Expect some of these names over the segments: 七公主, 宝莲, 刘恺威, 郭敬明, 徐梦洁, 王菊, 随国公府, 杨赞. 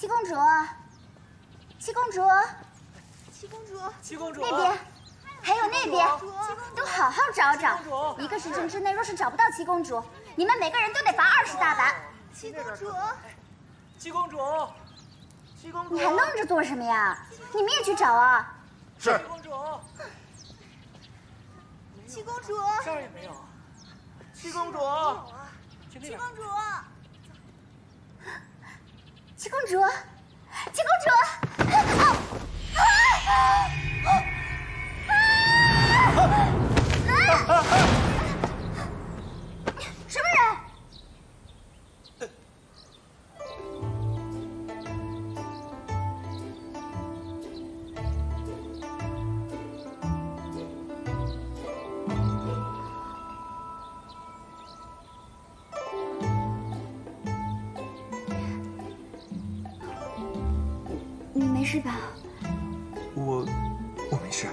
七公主，七公主，七公主，七公主，那边，还有那边，都好好找找。一个时辰之内，若是找不到七公主，你们每个人都得罚20大板。七公主，七公主，七公主，你还愣着做什么呀？你们也去找啊！是。七公主，七公主，这儿也没有。七公主，七公主。 七公主，七公主！什么人？没事吧？我没事。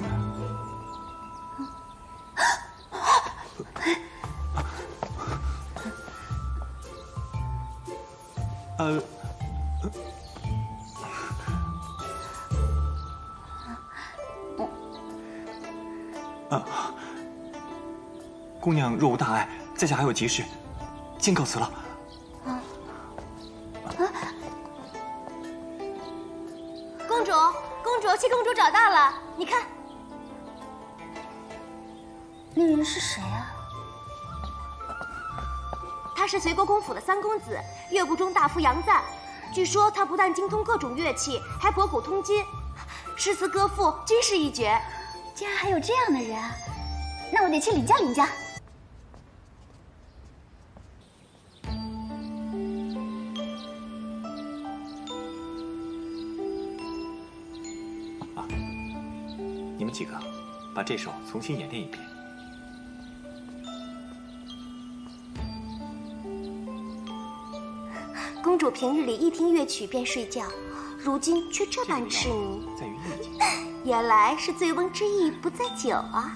姑娘若无大碍，在下还有急事，先告辞了。 七公主找到了，你看，那人是谁啊？他是随国公府的三公子，乐部中大夫杨赞。据说他不但精通各种乐器，还博古通今，诗词歌赋均是一绝。竟然还有这样的人，那我得去领教领教。 几个，把这首重新演练一遍。公主平日里一听乐曲便睡觉，如今却这般痴迷。在于意境。原来是醉翁之意不在酒啊！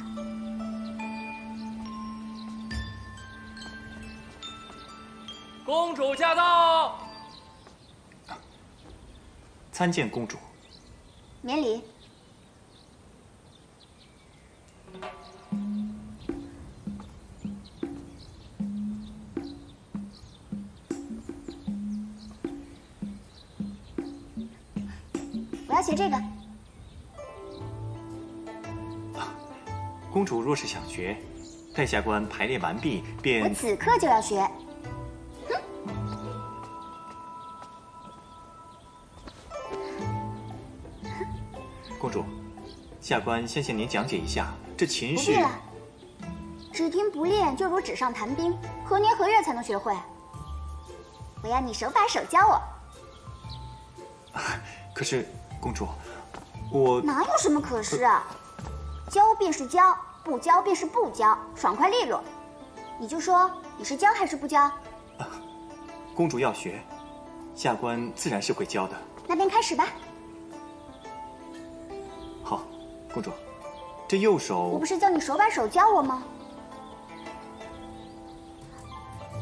公主驾到！参见公主。免礼。 我要学这个。啊，公主若是想学，待下官排练完毕便。我此刻就要学。公主，下官先向您讲解一下这琴是。不必了，只听不练，就如纸上谈兵，何年何月才能学会？我要你手把手教我。可是。 公主，我哪有什么可是啊？教便是教，不教便是不教，爽快利落。你就说你是教还是不教？公主要学，下官自然是会教的。那便开始吧。好，公主，这右手……我不是叫你手把手教我吗？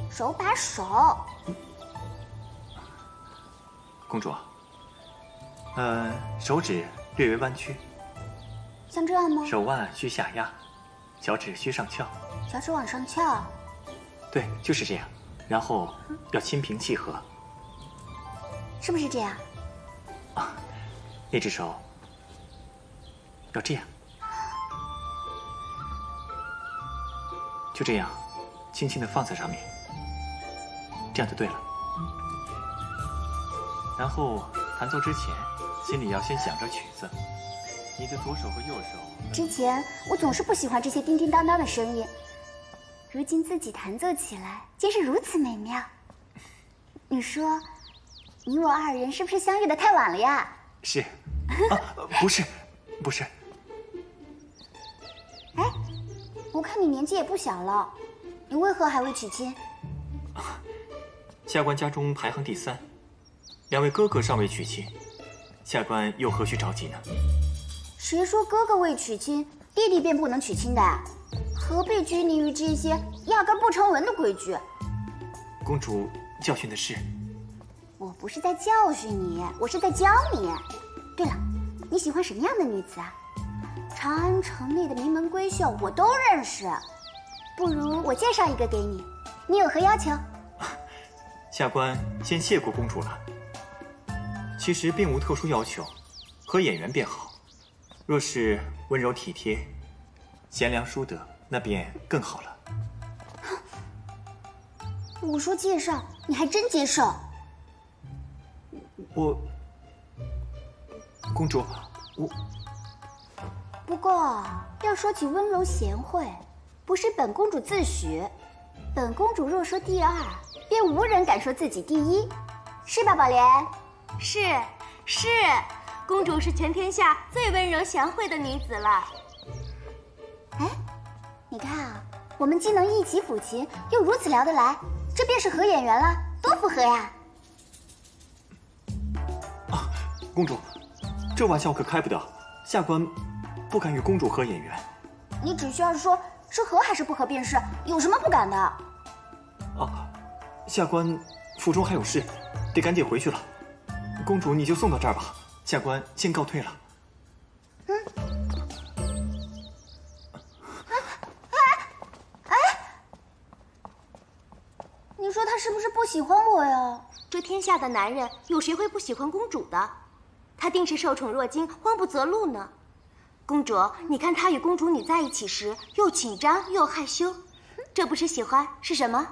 手把手。公主啊。 手指略微弯曲，像这样吗？手腕需下压，小指需上翘。小指往上翘。对，就是这样。然后要心平气和。是不是这样？啊，那只手要这样，就这样，轻轻的放在上面，这样就对了。然后弹奏之前。 心里要先想着曲子。你的左手和右手。之前我总是不喜欢这些叮叮当当的声音，如今自己弹奏起来，皆是如此美妙。你说，你我二人是不是相遇的太晚了呀？是。啊，不是，不是。哎，我看你年纪也不小了，你为何还未娶亲？啊，下官家中排行第3，两位哥哥尚未娶亲。 下官又何须着急呢？谁说哥哥未娶亲，弟弟便不能娶亲的？何必拘泥于这些压根不成文的规矩？公主教训的是，我不是在教训你，我是在教你。对了，你喜欢什么样的女子啊？长安城内的名门闺秀我都认识，不如我介绍一个给你，你有何要求？下官先谢过公主了。其实并无特殊要求，合眼缘便好。若是温柔体贴、贤良淑德，那便更好了。我说介绍，你还真接受？公主，我。不过，要说起温柔贤惠，不是本公主自诩。本公主若说第二，便无人敢说自己第一，是吧，宝莲？是，公主是全天下最温柔贤惠的女子了。哎，你看啊，我们既能一起抚琴，又如此聊得来，这便是合眼缘了，多符合呀！啊，公主，这玩笑可开不得，下官。 不敢与公主合眼缘，你只需要说是合还是不合便是，有什么不敢的？啊，下官府中还有事，得赶紧回去了。公主你就送到这儿吧，下官先告退了。嗯。你说他是不是不喜欢我呀？这天下的男人有谁会不喜欢公主的？他定是受宠若惊，慌不择路呢。 公主，你看他与公主你在一起时，又紧张又害羞，这不是喜欢是什么？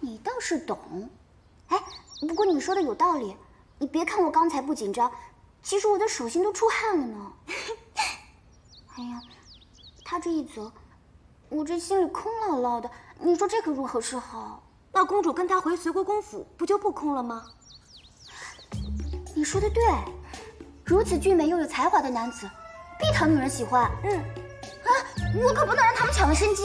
你倒是懂。哎，不过你说的有道理。你别看我刚才不紧张，其实我的手心都出汗了呢。哎呀，他这一走，我这心里空落落的。你说这可如何是好？那公主跟他回随国公府，不就不空了吗？你说的对。 如此俊美又有才华的男子，必讨女人喜欢。嗯，啊，我可不能让他们抢了生机。